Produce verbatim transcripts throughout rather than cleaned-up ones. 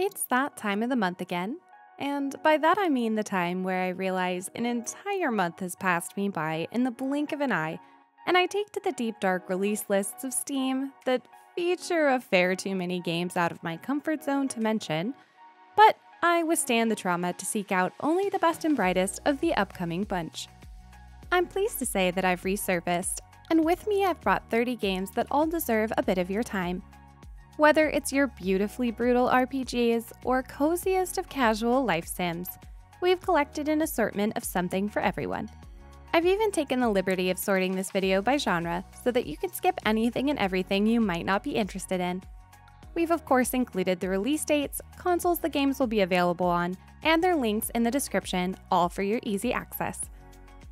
It's that time of the month again, and by that I mean the time where I realize an entire month has passed me by in the blink of an eye, and I take to the deep dark release lists of Steam that feature a fair too many games out of my comfort zone to mention, but I withstand the trauma to seek out only the best and brightest of the upcoming bunch. I'm pleased to say that I've resurfaced, and with me I've brought thirty games that all deserve a bit of your time. Whether it's your beautifully brutal R P Gs or coziest of casual life sims, we've collected an assortment of something for everyone. I've even taken the liberty of sorting this video by genre so that you can skip anything and everything you might not be interested in. We've of course included the release dates, consoles the games will be available on, and their links in the description, all for your easy access.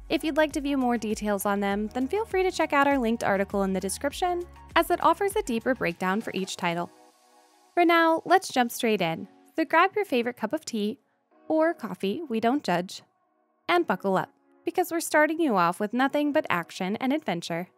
If you'd like to view more details on them, then feel free to check out our linked article in the description, as it offers a deeper breakdown for each title. For now, let's jump straight in, so grab your favorite cup of tea, or coffee, we don't judge, and buckle up, because we're starting you off with nothing but action and adventure.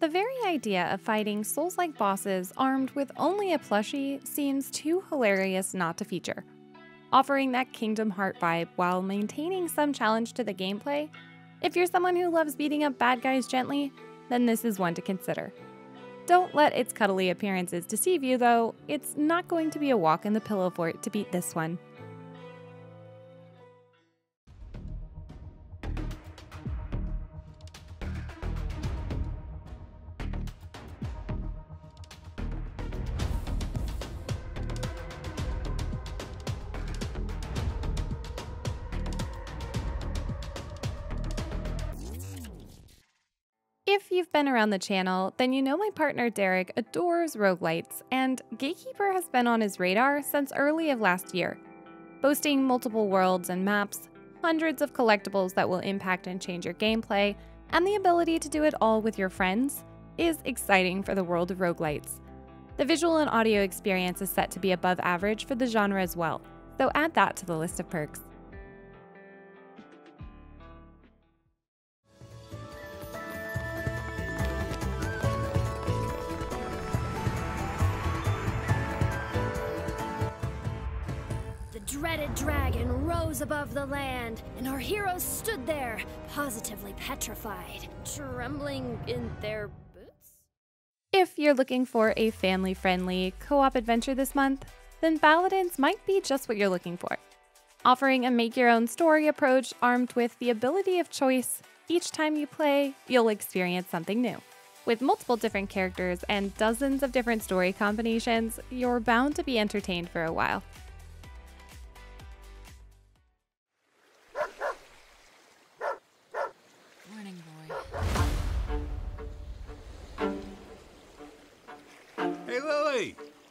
The very idea of fighting Souls-like bosses armed with only a plushie seems too hilarious not to feature. Offering that Kingdom Heart vibe while maintaining some challenge to the gameplay, if you're someone who loves beating up bad guys gently, then this is one to consider. Don't let its cuddly appearances deceive you though, it's not going to be a walk in the pillow fort to beat this one. If you've been around the channel, then you know my partner Derek adores roguelites, and Gatekeeper has been on his radar since early of last year. Boasting multiple worlds and maps, hundreds of collectibles that will impact and change your gameplay, and the ability to do it all with your friends is exciting for the world of roguelites. The visual and audio experience is set to be above average for the genre as well, so add that to the list of perks. Dreaded dragon rose above the land, and our heroes stood there, positively petrified, trembling in their boots. If you're looking for a family-friendly co-op adventure this month, then Baladins might be just what you're looking for. Offering a make-your-own-story approach armed with the ability of choice, each time you play, you'll experience something new. With multiple different characters and dozens of different story combinations, you're bound to be entertained for a while.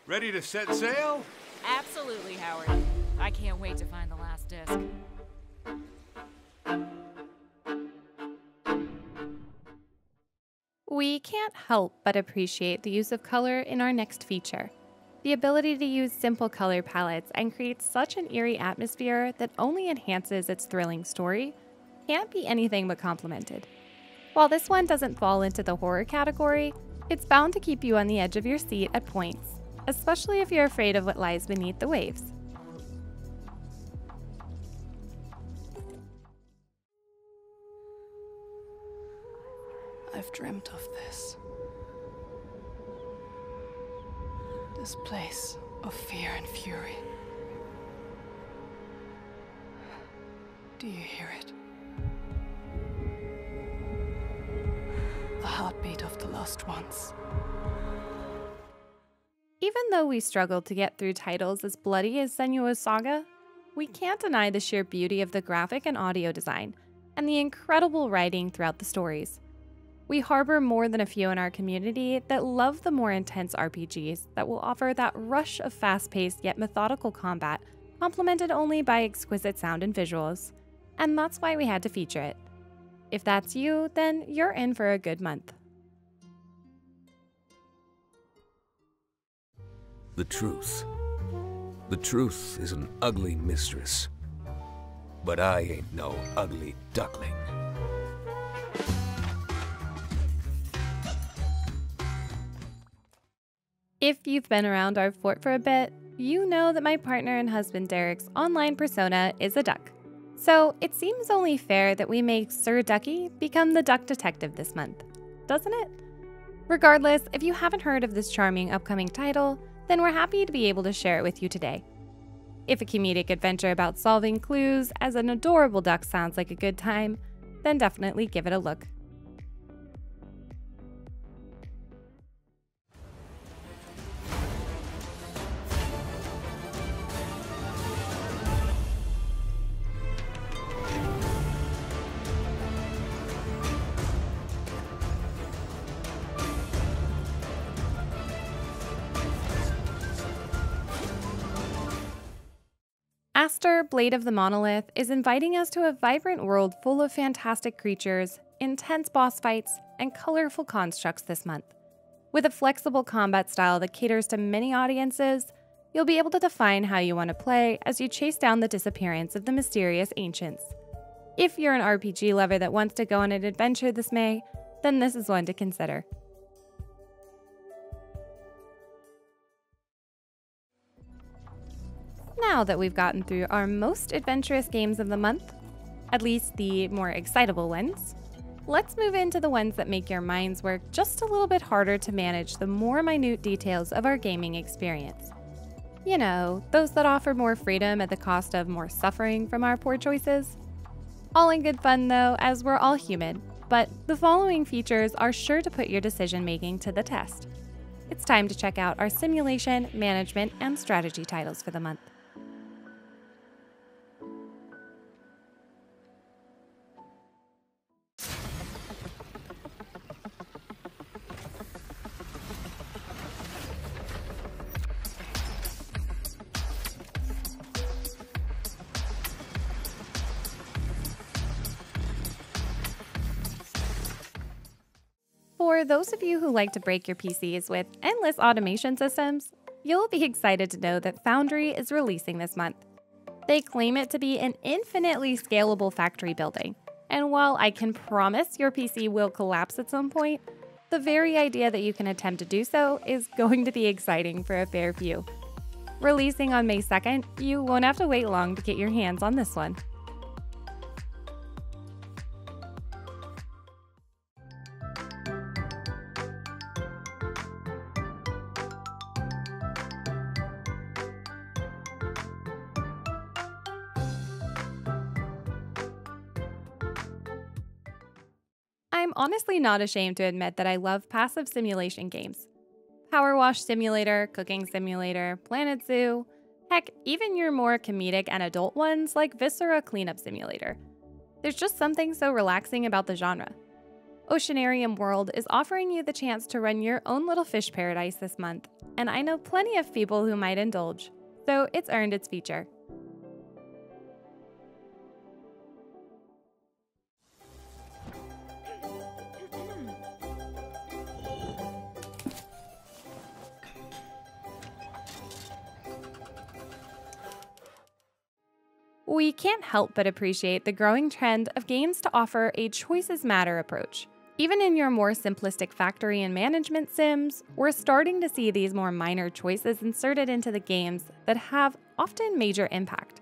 Ready to set sail? Absolutely, Howard. I can't wait to find the last disc. We can't help but appreciate the use of color in our next feature. The ability to use simple color palettes and create such an eerie atmosphere that only enhances its thrilling story can't be anything but complimented. While this one doesn't fall into the horror category, it's bound to keep you on the edge of your seat at points, especially if you're afraid of what lies beneath the waves. I've dreamt of this. This place of fear and fury. Do you hear it? The heartbeat of the lost ones. Even though we struggle to get through titles as bloody as Senua's Saga, we can't deny the sheer beauty of the graphic and audio design, and the incredible writing throughout the stories. We harbor more than a few in our community that love the more intense R P Gs that will offer that rush of fast-paced yet methodical combat, complemented only by exquisite sound and visuals, and that's why we had to feature it. If that's you, then you're in for a good month. The truth. The truth is an ugly mistress. But I ain't no ugly duckling. If you've been around our fort for a bit, you know that my partner and husband Derek's online persona is a duck. So it seems only fair that we make Sir Ducky become the duck detective this month, doesn't it? Regardless, if you haven't heard of this charming upcoming title, then we're happy to be able to share it with you today. If a comedic adventure about solving clues as an adorable duck sounds like a good time, then definitely give it a look. Astor Blade of the Monolith is inviting us to a vibrant world full of fantastic creatures, intense boss fights, and colorful constructs this month. With a flexible combat style that caters to many audiences, you'll be able to define how you want to play as you chase down the disappearance of the mysterious ancients. If you're an R P G lover that wants to go on an adventure this May, then this is one to consider. Now that we've gotten through our most adventurous games of the month, at least the more excitable ones, let's move into the ones that make your minds work just a little bit harder to manage the more minute details of our gaming experience. You know, those that offer more freedom at the cost of more suffering from our poor choices. All in good fun though, as we're all human, but the following features are sure to put your decision making to the test. It's time to check out our simulation, management, and strategy titles for the month. For those of you who like to break your P Cs with endless automation systems, you'll be excited to know that Foundry is releasing this month. They claim it to be an infinitely scalable factory building, and while I can promise your P C will collapse at some point, the very idea that you can attempt to do so is going to be exciting for a fair few. Releasing on May second, you won't have to wait long to get your hands on this one. I'm honestly not ashamed to admit that I love passive simulation games. Power Wash Simulator, Cooking Simulator, Planet Zoo, heck, even your more comedic and adult ones like Viscera Cleanup Simulator. There's just something so relaxing about the genre. Oceanarium World is offering you the chance to run your own little fish paradise this month, and I know plenty of people who might indulge, so it's earned its feature. We can't help but appreciate the growing trend of games to offer a choices matter approach. Even in your more simplistic factory and management sims, we're starting to see these more minor choices inserted into the games that have often major impact.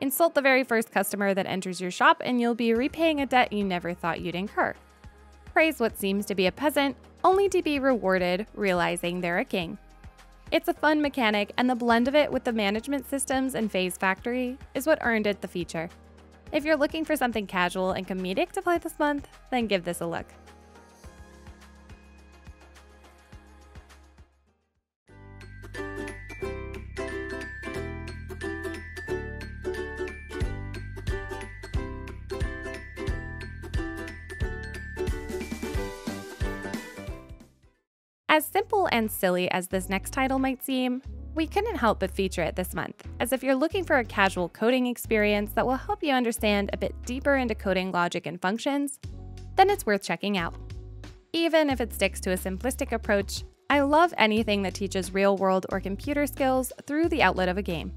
Insult the very first customer that enters your shop and you'll be repaying a debt you never thought you'd incur. Praise what seems to be a peasant, only to be rewarded realizing they're a king. It's a fun mechanic, and the blend of it with the management systems in Fay's Factory is what earned it the feature. If you're looking for something casual and comedic to play this month, then give this a look. As simple and silly as this next title might seem, we couldn't help but feature it this month, as if you're looking for a casual coding experience that will help you understand a bit deeper into coding logic and functions, then it's worth checking out. Even if it sticks to a simplistic approach, I love anything that teaches real-world or computer skills through the outlet of a game.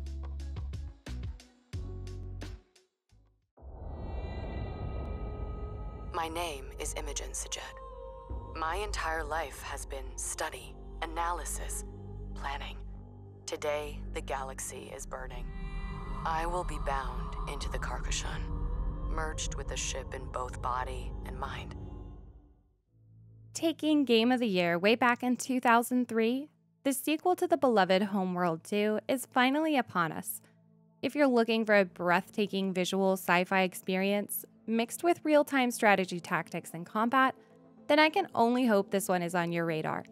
My name is Imogen Sajed. My entire life has been study, analysis, planning. Today, the galaxy is burning. I will be bound into the Carcassonne, merged with the ship in both body and mind. Taking Game of the Year way back in two thousand three, the sequel to the beloved Homeworld two is finally upon us. If you're looking for a breathtaking visual sci-fi experience mixed with real-time strategy tactics and combat, then I can only hope this one is on your radar.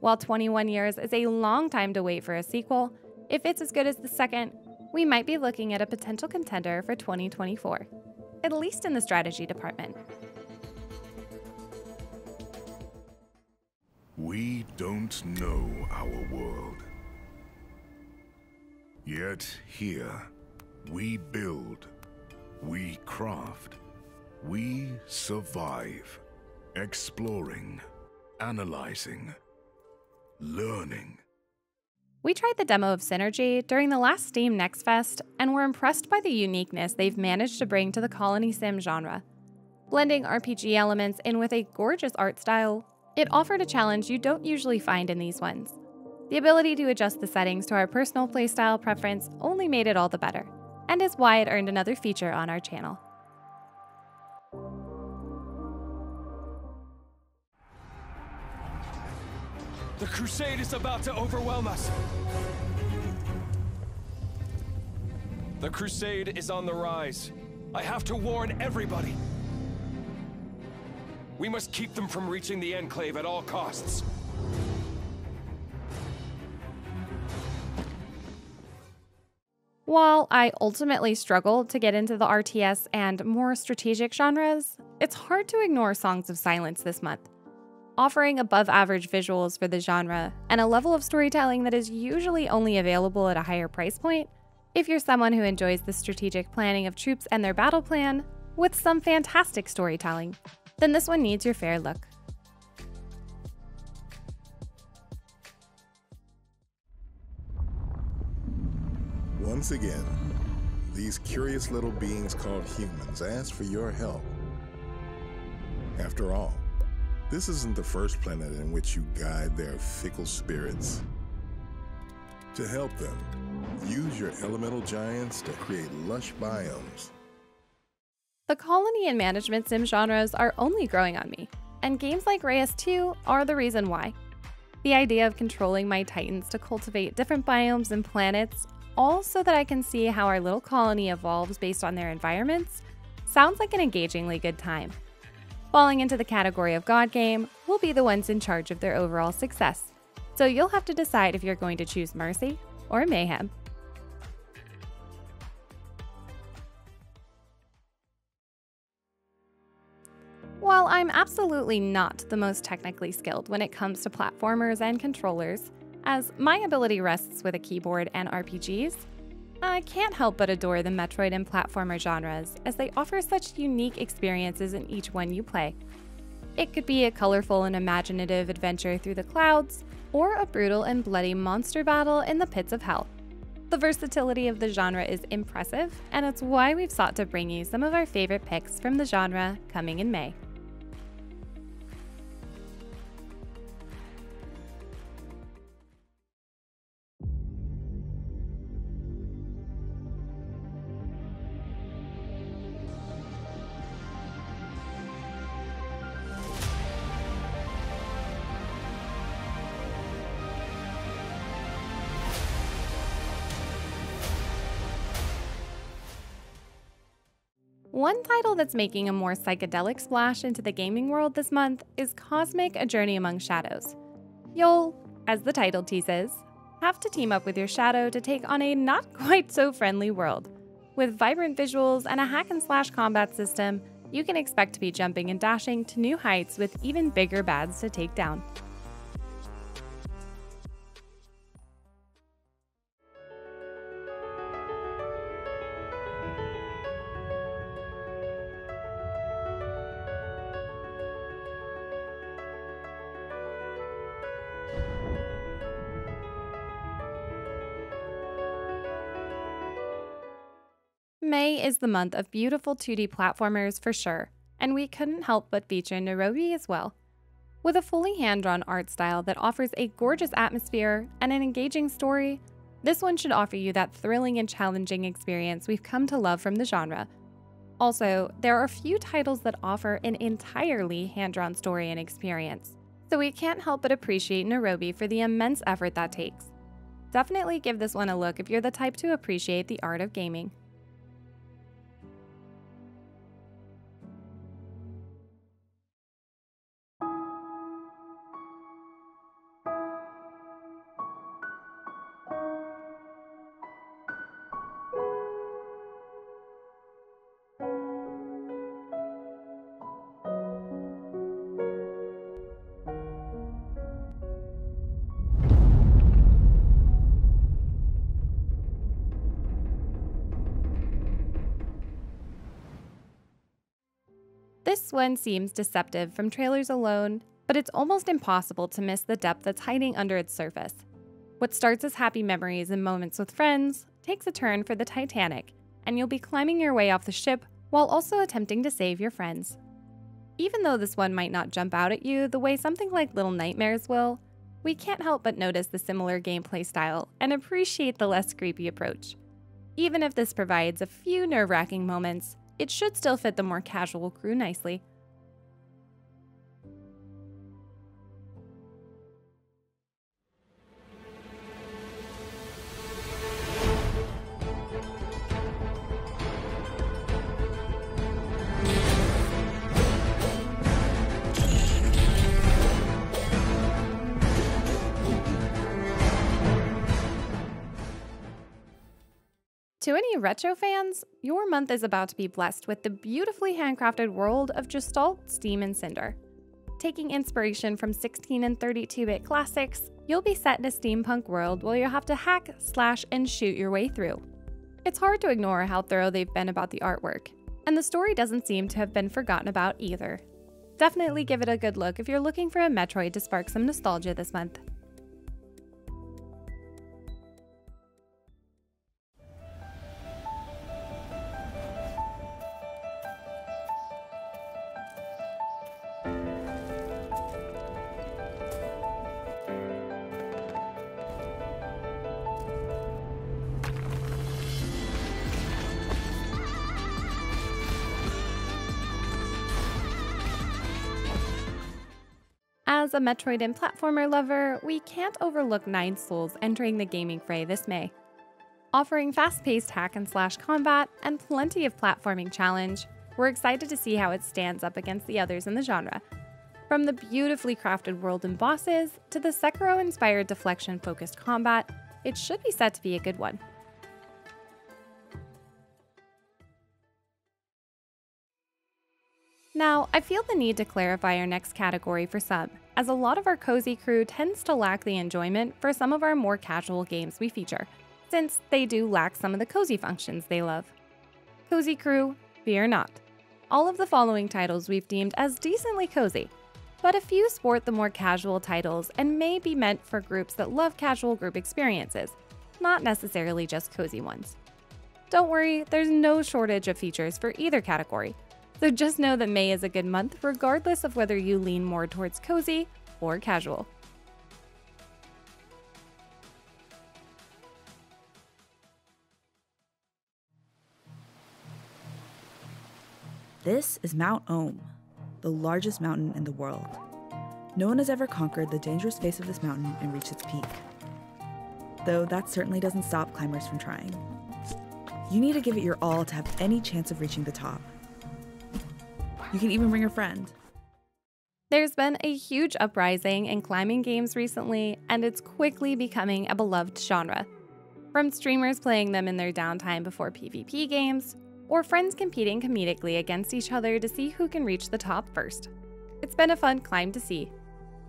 While twenty-one years is a long time to wait for a sequel, if it's as good as the second, we might be looking at a potential contender for twenty twenty-four, at least in the strategy department. We don't know our world. Yet here, we build, we craft, we survive, exploring, analyzing, learning. We tried the demo of Synergy during the last Steam Next Fest and were impressed by the uniqueness they've managed to bring to the colony sim genre. Blending R P G elements in with a gorgeous art style, it offered a challenge you don't usually find in these ones. The ability to adjust the settings to our personal playstyle preference only made it all the better, and is why it earned another feature on our channel. The crusade is about to overwhelm us. The crusade is on the rise. I have to warn everybody. We must keep them from reaching the Enclave at all costs. While I ultimately struggled to get into the R T S and more strategic genres, it's hard to ignore Songs of Silence this month. Offering above-average visuals for the genre and a level of storytelling that is usually only available at a higher price point, if you're someone who enjoys the strategic planning of troops and their battle plan, with some fantastic storytelling, then this one needs your fair look. Once again, these curious little beings called humans ask for your help. After all, this isn't the first planet in which you guide their fickle spirits. To help them, use your elemental giants to create lush biomes. The colony and management sim genres are only growing on me, and games like Reus two are the reason why. The idea of controlling my titans to cultivate different biomes and planets, all so that I can see how our little colony evolves based on their environments, sounds like an engagingly good time. Falling into the category of God Game, we'll be the ones in charge of their overall success, so you'll have to decide if you're going to choose Mercy or Mayhem. While I'm absolutely not the most technically skilled when it comes to platformers and controllers, as my ability rests with a keyboard and R P Gs, I can't help but adore the Metroid and platformer genres as they offer such unique experiences in each one you play. It could be a colorful and imaginative adventure through the clouds, or a brutal and bloody monster battle in the pits of hell. The versatility of the genre is impressive, and it's why we've sought to bring you some of our favorite picks from the genre coming in May. One title that's making a more psychedelic splash into the gaming world this month is Cosmic: A Journey Among Shadows. You'll, as the title teases, have to team up with your shadow to take on a not-quite-so-friendly world. With vibrant visuals and a hack-and-slash combat system, you can expect to be jumping and dashing to new heights with even bigger bads to take down. May is the month of beautiful two D platformers for sure, and we couldn't help but feature Nerobi as well. With a fully hand-drawn art style that offers a gorgeous atmosphere and an engaging story, this one should offer you that thrilling and challenging experience we've come to love from the genre. Also, there are few titles that offer an entirely hand-drawn story and experience, so we can't help but appreciate Nerobi for the immense effort that takes. Definitely give this one a look if you're the type to appreciate the art of gaming. This one seems deceptive from trailers alone, but it's almost impossible to miss the depth that's hiding under its surface. What starts as happy memories and moments with friends takes a turn for the Titanic, and you'll be climbing your way off the ship while also attempting to save your friends. Even though this one might not jump out at you the way something like Little Nightmares will, we can't help but notice the similar gameplay style and appreciate the less creepy approach. Even if this provides a few nerve-wracking moments, it should still fit the more casual crew nicely. To any retro fans, your month is about to be blessed with the beautifully handcrafted world of Gestalt Steam and Cinder. Taking inspiration from sixteen and thirty-two bit classics, you'll be set in a steampunk world where you'll have to hack, slash, and shoot your way through. It's hard to ignore how thorough they've been about the artwork, and the story doesn't seem to have been forgotten about either. Definitely give it a good look if you're looking for a Metroid to spark some nostalgia this month. As a Metroid and platformer lover, we can't overlook Nine Sols entering the gaming fray this May. Offering fast-paced hack and slash combat and plenty of platforming challenge, we're excited to see how it stands up against the others in the genre. From the beautifully crafted world and bosses to the Sekiro-inspired deflection-focused combat, it should be set to be a good one. Now, I feel the need to clarify our next category for some, as a lot of our cozy crew tends to lack the enjoyment for some of our more casual games we feature, since they do lack some of the cozy functions they love. Cozy crew, fear not. All of the following titles we've deemed as decently cozy, but a few sport the more casual titles and may be meant for groups that love casual group experiences, not necessarily just cozy ones. Don't worry, there's no shortage of features for either category. So just know that May is a good month regardless of whether you lean more towards cozy or casual. This is Mount Ohm, the largest mountain in the world. No one has ever conquered the dangerous face of this mountain and reached its peak. Though that certainly doesn't stop climbers from trying. You need to give it your all to have any chance of reaching the top. You can even bring a friend. There's been a huge uprising in climbing games recently, and it's quickly becoming a beloved genre. From streamers playing them in their downtime before PvP games, or friends competing comedically against each other to see who can reach the top first. It's been a fun climb to see.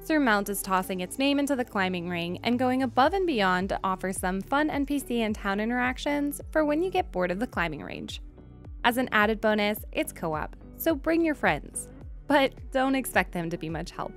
Surmount is tossing its name into the climbing ring and going above and beyond to offer some fun N P C and town interactions for when you get bored of the climbing range. As an added bonus, it's co-op. So bring your friends, but don't expect them to be much help.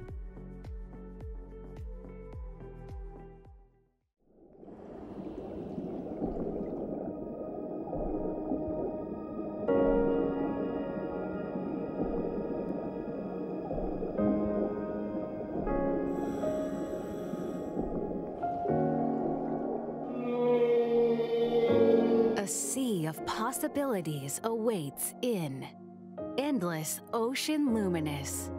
possibilities awaits in Endless Ocean Luminous.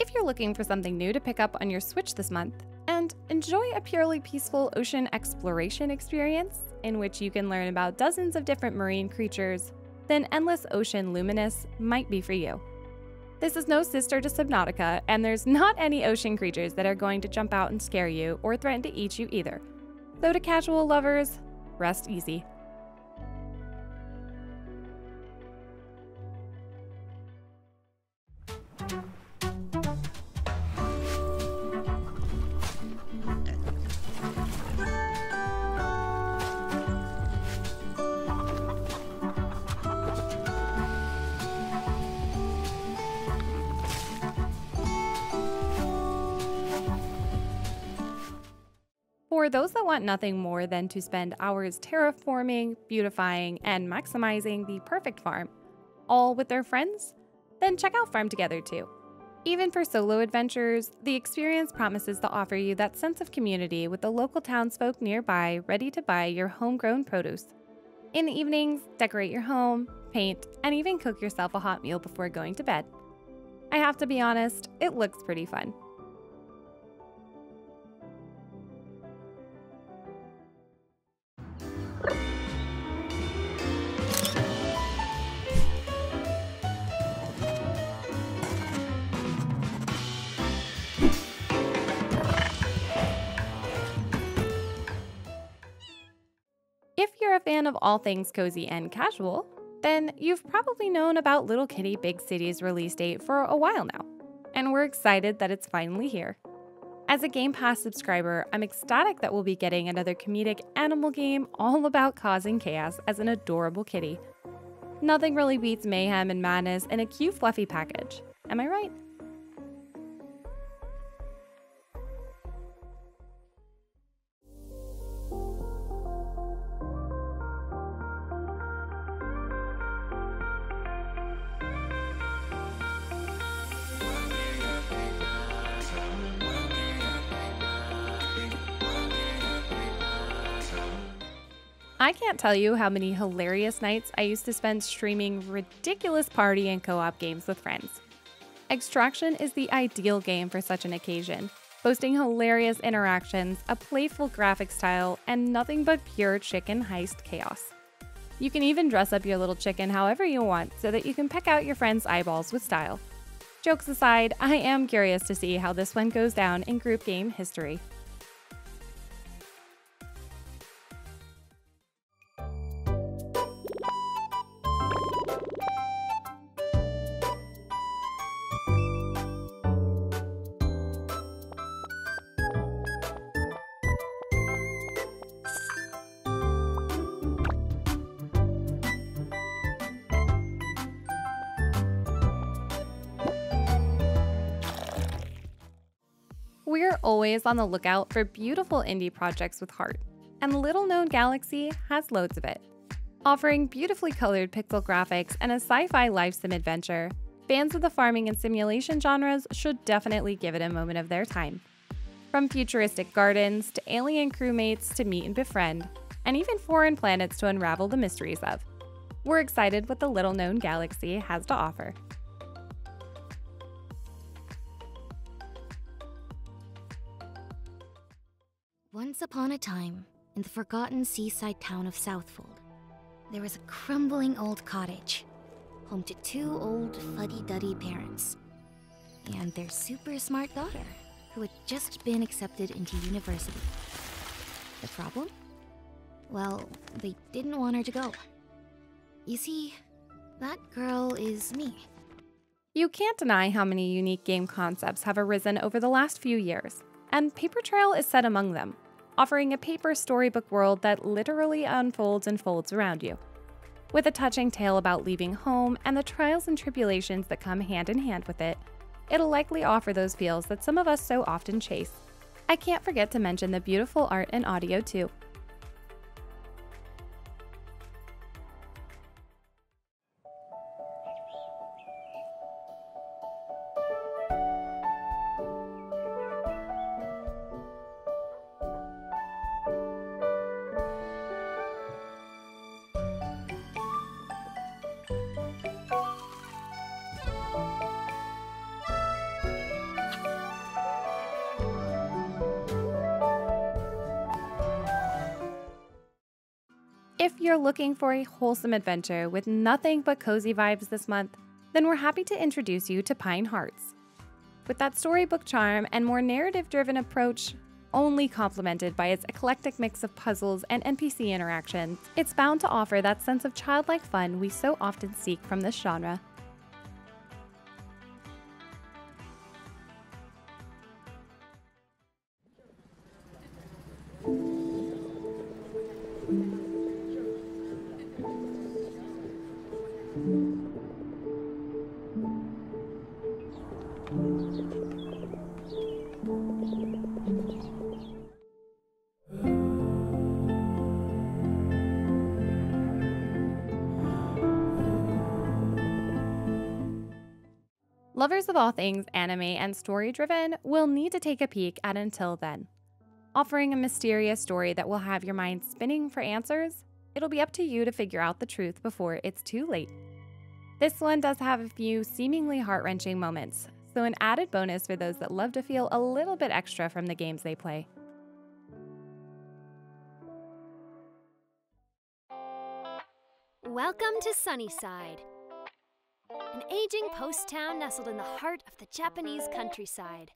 If you're looking for something new to pick up on your Switch this month and enjoy a purely peaceful ocean exploration experience in which you can learn about dozens of different marine creatures, then Endless Ocean Luminous might be for you. This is no sister to Subnautica, and there's not any ocean creatures that are going to jump out and scare you or threaten to eat you either. So to casual lovers, rest easy. For those that want nothing more than to spend hours terraforming, beautifying, and maximizing the perfect farm, all with their friends, then check out Farm Together two. Even for solo adventures, the experience promises to offer you that sense of community with the local townsfolk nearby ready to buy your homegrown produce. In the evenings, decorate your home, paint, and even cook yourself a hot meal before going to bed. I have to be honest, it looks pretty fun. If you're a fan of all things cozy and casual, then you've probably known about Little Kitty Big City's release date for a while now, and we're excited that it's finally here. As a Game Pass subscriber, I'm ecstatic that we'll be getting another comedic animal game all about causing chaos as an adorable kitty. Nothing really beats mayhem and madness in a cute fluffy package, am I right? I can't tell you how many hilarious nights I used to spend streaming ridiculous party and co-op games with friends. Eggstraction is the ideal game for such an occasion, boasting hilarious interactions, a playful graphic style, and nothing but pure chicken heist chaos. You can even dress up your little chicken however you want so that you can peck out your friends' eyeballs with style. Jokes aside, I am curious to see how this one goes down in group game history. We're always on the lookout for beautiful indie projects with heart, and Little Known Galaxy has loads of it. Offering beautifully colored pixel graphics and a sci-fi life sim adventure, fans of the farming and simulation genres should definitely give it a moment of their time. From futuristic gardens to alien crewmates to meet and befriend, and even foreign planets to unravel the mysteries of, we're excited what the Little Known Galaxy has to offer. Once upon a time, in the forgotten seaside town of Southfold, there was a crumbling old cottage, home to two old fuddy-duddy parents, and their super smart daughter, who had just been accepted into university. The problem? Well, they didn't want her to go. You see, that girl is me. You can't deny how many unique game concepts have arisen over the last few years, and Paper Trail is set among them, offering a paper storybook world that literally unfolds and folds around you. With a touching tale about leaving home and the trials and tribulations that come hand in hand with it, it'll likely offer those feels that some of us so often chase. I can't forget to mention the beautiful art and audio too. you're looking for a wholesome adventure with nothing but cozy vibes this month, then we're happy to introduce you to Pine Hearts. With that storybook charm and more narrative-driven approach, only complemented by its eclectic mix of puzzles and N P C interactions, it's bound to offer that sense of childlike fun we so often seek from this genre. Lovers of all things anime and story-driven will need to take a peek at Until Then. Offering a mysterious story that will have your mind spinning for answers, it'll be up to you to figure out the truth before it's too late. This one does have a few seemingly heart-wrenching moments, so an added bonus for those that love to feel a little bit extra from the games they play. Welcome to SunnySide, an aging post town nestled in the heart of the Japanese countryside.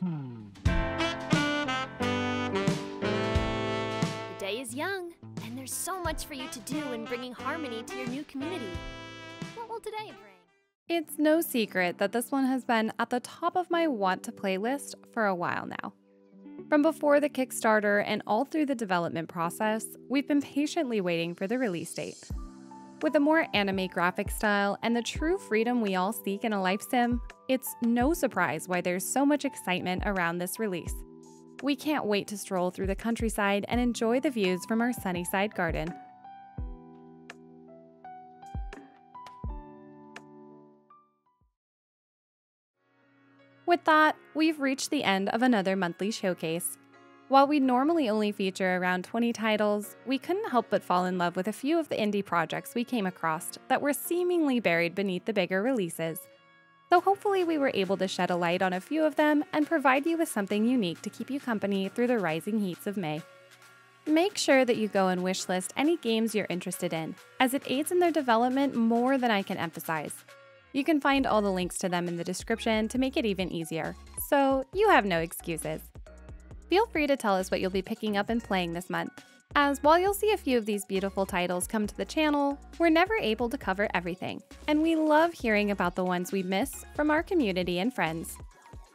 Hmm. The day is young, and there's so much for you to do in bringing harmony to your new community. What will today bring? It's no secret that this one has been at the top of my want to playlist for a while now. From before the Kickstarter and all through the development process, we've been patiently waiting for the release date. With a more anime graphic style and the true freedom we all seek in a life sim, it's no surprise why there's so much excitement around this release. We can't wait to stroll through the countryside and enjoy the views from our Sunnyside garden. With that, we've reached the end of another monthly showcase. While we normally only feature around twenty titles, we couldn't help but fall in love with a few of the indie projects we came across that were seemingly buried beneath the bigger releases. So hopefully we were able to shed a light on a few of them and provide you with something unique to keep you company through the rising heats of May. Make sure that you go and wishlist any games you're interested in, as it aids in their development more than I can emphasize. You can find all the links to them in the description to make it even easier, so you have no excuses. Feel free to tell us what you'll be picking up and playing this month, as while you'll see a few of these beautiful titles come to the channel, we're never able to cover everything, and we love hearing about the ones we miss from our community and friends.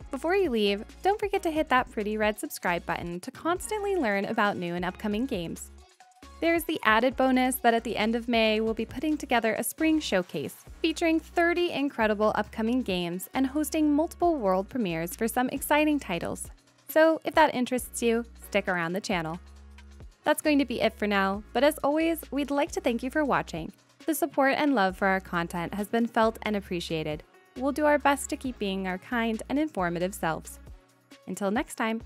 Before you leave, don't forget to hit that pretty red subscribe button to constantly learn about new and upcoming games. There's the added bonus that at the end of May, we'll be putting together a spring showcase featuring thirty incredible upcoming games and hosting multiple world premieres for some exciting titles. So if that interests you, stick around the channel. That's going to be it for now, but as always, we'd like to thank you for watching. The support and love for our content has been felt and appreciated. We'll do our best to keep being our kind and informative selves. Until next time.